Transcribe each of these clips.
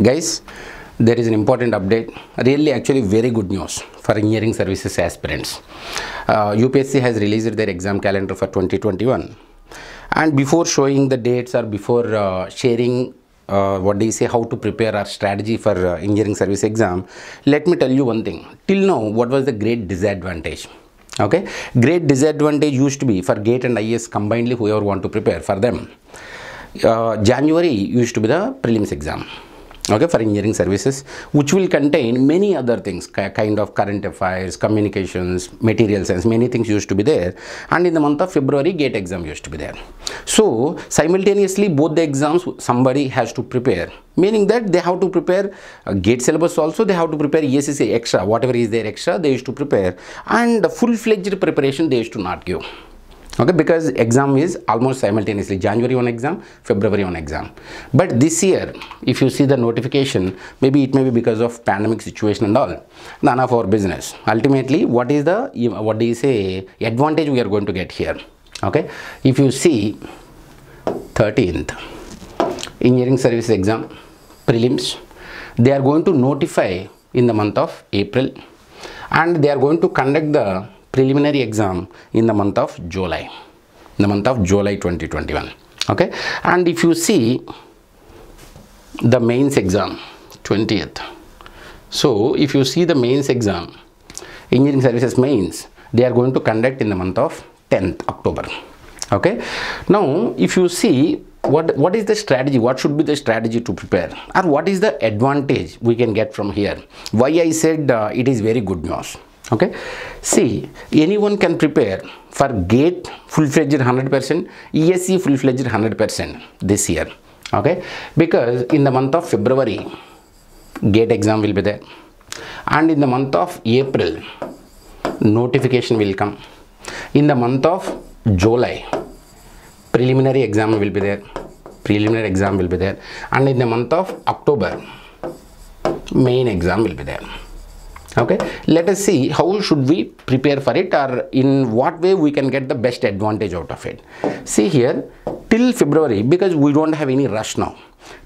Guys, there is an important update, really actually very good news for engineering services aspirants. UPSC has released their exam calendar for 2021, and before showing the dates or before sharing how to prepare our strategy for engineering service exam, let me tell you one thing. Till now, what was the great disadvantage? Okay, great disadvantage used to be for GATE and IES combinedly, whoever want to prepare for them. January used to be the prelims exam, okay, for engineering services, which will contain many other things, kind of current affairs, communications, material science, many things used to be there. And in the month of February, GATE exam used to be there. So simultaneously, both the exams somebody has to prepare, meaning that they have to prepare GATE syllabus also, they have to prepare ESE extra, whatever is their extra they used to prepare, and the full-fledged preparation they used to not give. Okay, because exam is almost simultaneously, January one exam, February one exam. But this year, if you see the notification, maybe it may be because of pandemic situation and all, none of our business. Ultimately, what is the, what do you say, advantage we are going to get here? Okay, if you see 13th, engineering service exam, prelims, they are going to notify in the month of April, and they are going to conduct the preliminary exam in the month of July, in the month of July 2021. Okay, and if you see the mains exam 20th, so if you see the mains exam, engineering services mains, they are going to conduct in the month of 10th October. Okay, now if you see what is the strategy, what should be the strategy to prepare, or what is the advantage we can get from here, why I said it is very good news. Okay, see, anyone can prepare for GATE full-fledged 100%, ESE full-fledged 100% this year. Okay, because in the month of February, GATE exam will be there, and in the month of April, notification will come. In the month of July, preliminary exam will be there, preliminary exam will be there, and in the month of October, main exam will be there. Okay, let us see how should we prepare for it, or in what way we can get the best advantage out of it. See here, till February, because we don't have any rush now,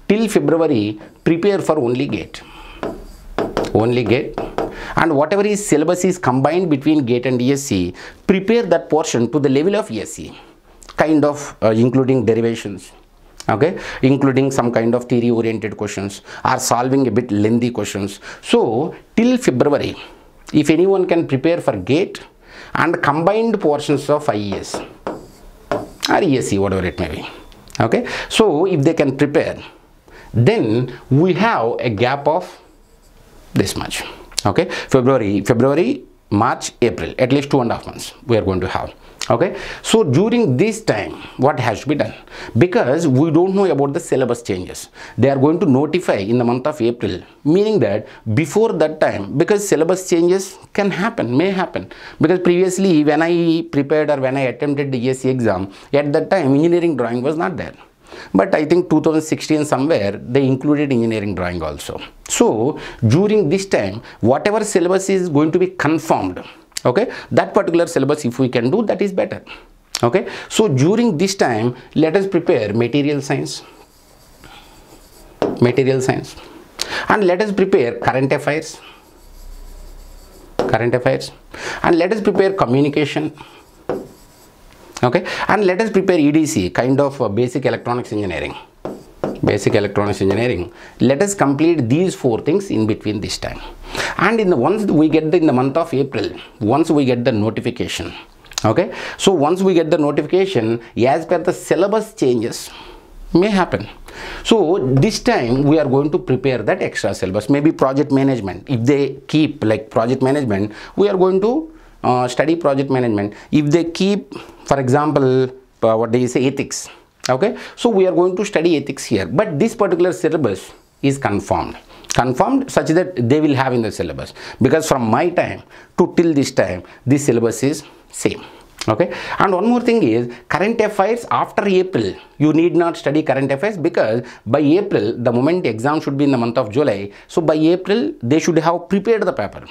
till February, prepare for only GATE, and whatever is syllabus is combined between GATE and ESE, prepare that portion to the level of ESE, kind of including derivations. Okay, including some kind of theory oriented questions, or solving a bit lengthy questions. So till February, if anyone can prepare for GATE and combined portions of IES or ESE, whatever it may be. Okay, so if they can prepare, then we have a gap of this much. Okay, February, March, April, at least 2.5 months we are going to have. Okay, so during this time, what has to be done? Because we don't know about the syllabus changes. They are going to notify in the month of April, meaning that before that time, because syllabus changes can happen, may happen. Because previously, when I prepared or when I attempted the ESE exam, at that time, engineering drawing was not there. But I think 2016 somewhere, they included engineering drawing also. So during this time, whatever syllabus is going to be confirmed, okay, that particular syllabus, if we can do, that is better. Okay, so during this time, let us prepare material science, and let us prepare current affairs, and let us prepare communication. Okay, and let us prepare EDC, kind of basic electronics engineering. Let us complete these four things in between this time. And in the month of April, once we get the notification, okay, so once we get the notification, as per the syllabus changes may happen. So this time we are going to prepare that extra syllabus, maybe project management. If they keep like project management, we are going to study project management. If they keep, for example, ethics. Okay, so we are going to study ethics here, but this particular syllabus is confirmed such that they will have in the syllabus, because from my time to till this time, this syllabus is same. Okay, and one more thing is current affairs. After April, you need not study current affairs, because by April, the moment exam should be in the month of July, so by April they should have prepared the paper.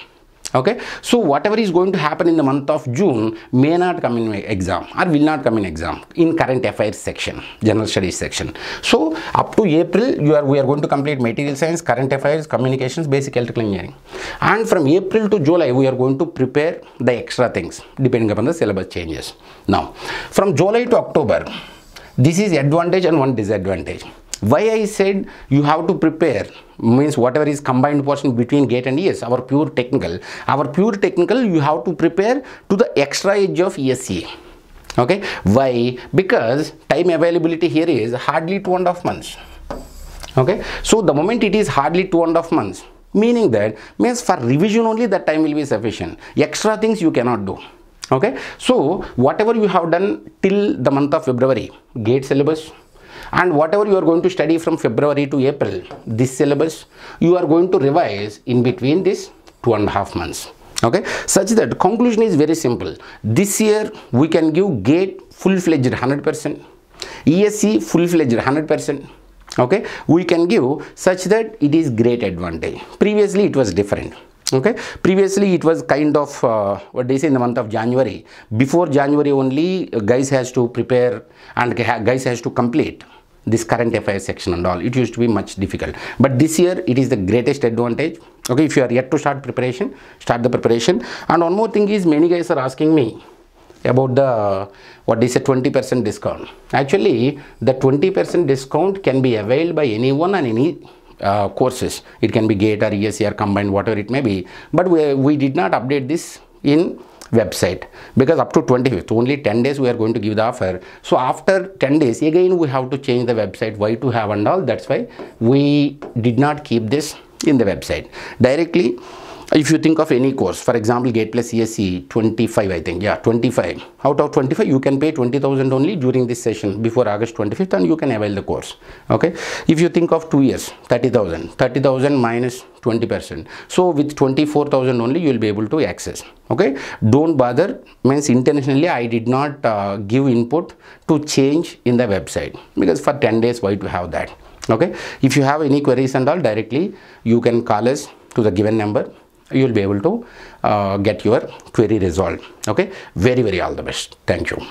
Okay, so whatever is going to happen in the month of June may not come in exam or will not come in exam in current affairs section, general studies section. So up to April, we are going to complete material science, current affairs, communications, basic electrical engineering, and from April to July we are going to prepare the extra things depending upon the syllabus changes. Now from July to October, this is advantage and one disadvantage. Why I said you have to prepare means whatever is combined portion between GATE and ES, our pure technical you have to prepare to the extra edge of ESE. Okay, why? Because time availability here is hardly 2.5 months. Okay, so the moment it is hardly 2.5 months, meaning that means for revision only that time will be sufficient. Extra things you cannot do. Okay, so whatever you have done till the month of February, GATE syllabus, and whatever you are going to study from February to April, this syllabus, you are going to revise in between this 2.5 months. Okay, such that conclusion is very simple. This year we can give GATE full-fledged 100%, ESE full-fledged 100%. Okay, we can give such that it is great advantage. Previously it was different. Okay, previously it was kind of what they say in the month of January. Before January only guys has to prepare and guys has to complete this current affairs section and all. It used to be much difficult, but this year it is the greatest advantage. Okay, if you are yet to start preparation, start the preparation. And one more thing is, many guys are asking me about the what is a 20% discount. Actually the 20% discount can be availed by anyone on any courses. It can be GATE or ESE or combined, whatever it may be, but we did not update this in website because up to 25th only 10 days we are going to give the offer. So after 10 days again we have to change the website, why to have and all. That's why we did not keep this in the website. Directly if you think of any course, for example GATE plus ESE 25, I think, yeah, 25 out of 25 you can pay 20,000 only during this session before August 25th, and you can avail the course. Okay, if you think of 2 years, 30,000, 30,000 minus 20%, so with 24,000 only you will be able to access. Okay, don't bother means intentionally I did not give input to change in the website because for 10 days why to have that. Okay, if you have any queries and all, directly you can call us to the given number. You will be able to get your query resolved. Okay, very, very all the best. Thank you.